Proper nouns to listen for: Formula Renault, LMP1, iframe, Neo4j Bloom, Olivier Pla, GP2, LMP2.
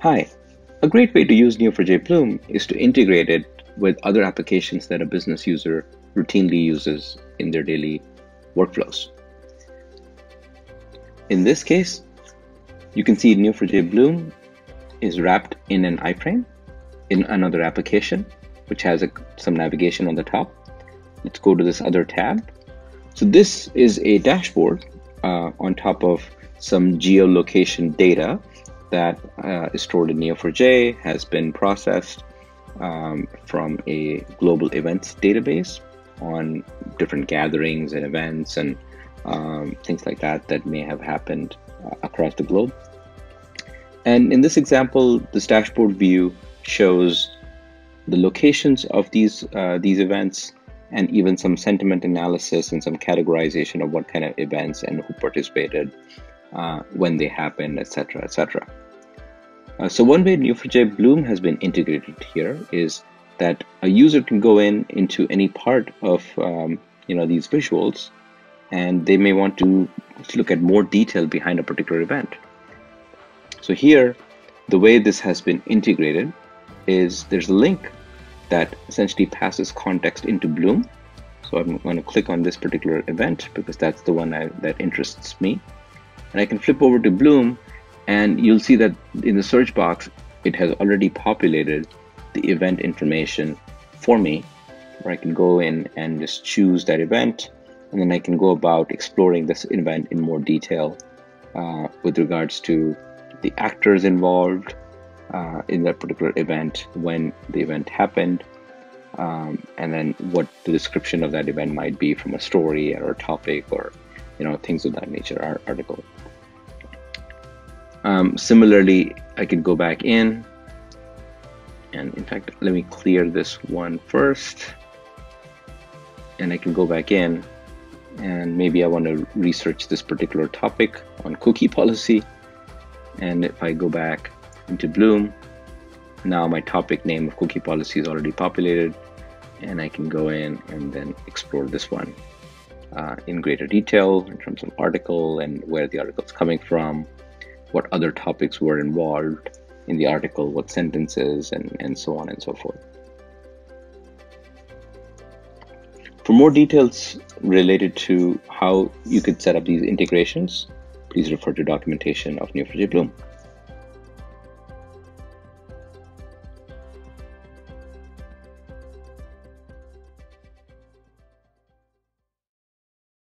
Hi. A great way to use Neo4j Bloom is to integrate it with other applications that a business user routinely uses in their daily workflows. In this case, you can see Neo4j Bloom is wrapped in an iframe in another application, which has some navigation on the top. Let's go to this other tab. So this is a dashboard on top of some geolocation data that is stored in Neo4j, has been processed from a global events database on different gatherings and events and things like that may have happened across the globe. And in this example, this dashboard view shows the locations of these events, and even some sentiment analysis and some categorization of what kind of events and who participated, when they happened, etc., etc. So one way Neo4j Bloom has been integrated here is that a user can go into any part of these visuals, and they may want to look at more detail behind a particular event. So here, the way this has been integrated is there's a link that essentially passes context into Bloom. So I'm going to click on this particular event because that's the one that interests me. And I can flip over to Bloom, and you'll see that in the search box, it has already populated the event information for me, where I can go in and just choose that event. And then I can go about exploring this event in more detail with regards to the actors involved in that particular event, when the event happened, and then what the description of that event might be from a story or a topic or things of that nature, our article. Similarly, I could go back in, and in fact, let me clear this one first, and I can go back in, and maybe I want to research this particular topic on cookie policy. And if I go back into Bloom, now my topic name of cookie policy is already populated, and I can go in and then explore this one in greater detail in terms of article and where the article is coming from, what other topics were involved in the article, what sentences, and so on and so forth. For more details related to how you could set up these integrations, please refer to documentation of Neo4j Bloom.